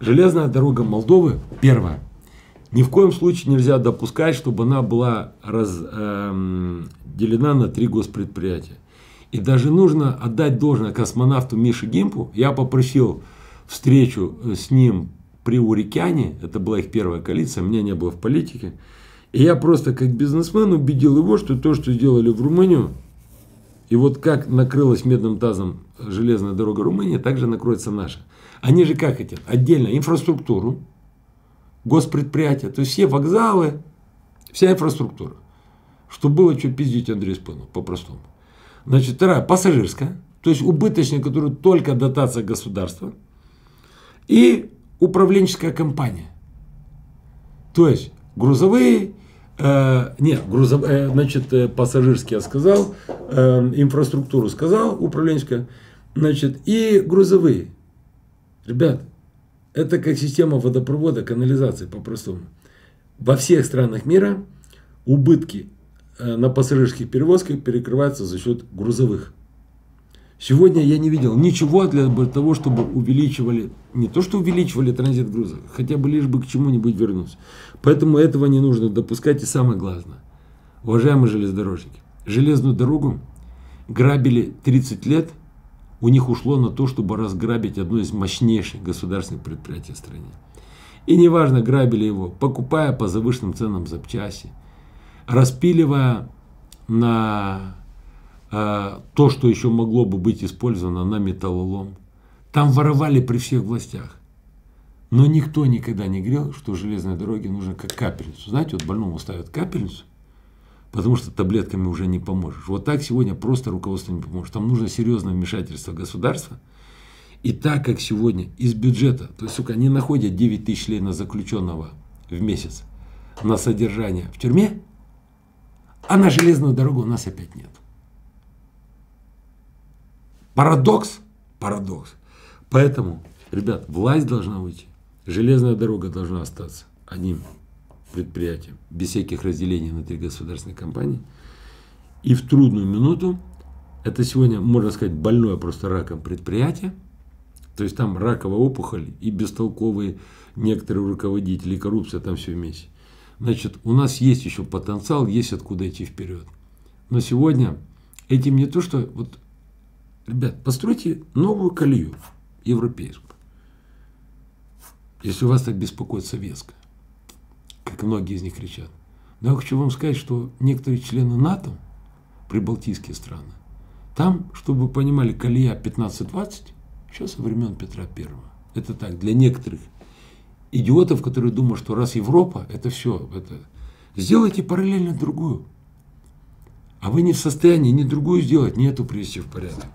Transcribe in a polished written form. Железная дорога Молдовы, первая, ни в коем случае нельзя допускать, чтобы она была разделена на 3 госпредприятия. И даже нужно отдать должное космонавту Мише Гимпу. Я попросил встречу с ним при Урикяне, это была их первая коалиция, меня не было в политике. И я просто как бизнесмен убедил его, что то, что сделали в Румынию, и вот как накрылась медным тазом железная дорога Румынии, так же накроется наша. Они же как хотят? Отдельно инфраструктуру, госпредприятия, то есть все вокзалы, вся инфраструктура. Чтобы было что пиздить Андрею Спуну, по-простому. Значит, вторая, пассажирская, то есть убыточная, которую только дотация государства. И управленческая компания. То есть грузовые, пассажирские я сказал, инфраструктуру сказал, управленческая, значит, и грузовые. Ребят, это как система водопровода, канализации по-простому. Во всех странах мира убытки на пассажирских перевозках перекрываются за счет грузовых. Сегодня я не видел ничего для того, чтобы увеличивали, не то что увеличивали транзит груза, хотя бы лишь бы к чему-нибудь вернуться. Поэтому этого не нужно допускать. И самое главное, уважаемые железнодорожники, железную дорогу грабили 30 лет, у них ушло на то, чтобы разграбить одно из мощнейших государственных предприятий в стране. И неважно, грабили его, покупая по завышенным ценам запчасти, распиливая на то, что еще могло бы быть использовано на металлолом. Там воровали при всех властях. Но никто никогда не говорил, что железной дороге нужно как капельницу. Знаете, вот больному ставят капельницу, потому что таблетками уже не поможешь. Вот так сегодня просто руководство не поможет. Там нужно серьезное вмешательство государства. И так как сегодня из бюджета, то есть, сука, они находят 9 тысяч лей на заключенного в месяц на содержание в тюрьме, а на железную дорогу у нас опять нет. Парадокс? Парадокс. Поэтому, ребят, власть должна уйти. Железная дорога должна остаться одним предприятием, без всяких разделений внутри государственной компании. И в трудную минуту, это сегодня, можно сказать, больное просто раком предприятие, то есть там раковая опухоль и бестолковые некоторые руководители, и коррупция, там все вместе. Значит, у нас есть еще потенциал, есть откуда идти вперед. Но сегодня этим не то, что... Вот, ребят, постройте новую колею европейскую. Если вас так беспокоит советская, как многие из них кричат. Но я хочу вам сказать, что некоторые члены НАТО, прибалтийские страны, там, чтобы вы понимали, колея 15-20, еще со времен Петра Первого. Это так, для некоторых идиотов, которые думают, что раз Европа, это все. Это... Сделайте параллельно другую. А вы не в состоянии ни другую сделать, ни эту привести в порядок.